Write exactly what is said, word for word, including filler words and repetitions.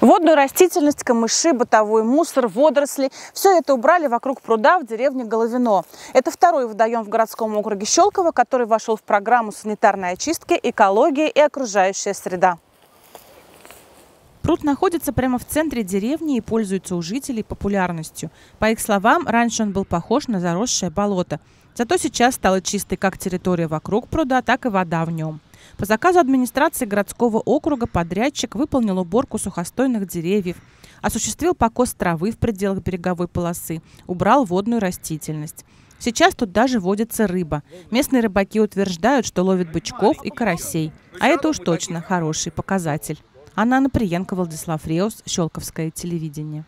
Водную растительность, камыши, бытовой мусор, водоросли – все это убрали вокруг пруда в деревне Головино. Это второй водоем в городском округе Щелково, который вошел в программу санитарной очистки «Экология и окружающая среда». Пруд находится прямо в центре деревни и пользуется у жителей популярностью. По их словам, раньше он был похож на заросшее болото. Зато сейчас стала чистой как территория вокруг пруда, так и вода в нем. По заказу администрации городского округа подрядчик выполнил уборку сухостойных деревьев, осуществил покос травы в пределах береговой полосы, убрал водную растительность. Сейчас тут даже водится рыба. Местные рыбаки утверждают, что ловят бычков и карасей. А это уж точно хороший показатель. Анна Наприенко, Владислав Реус, Щелковское телевидение.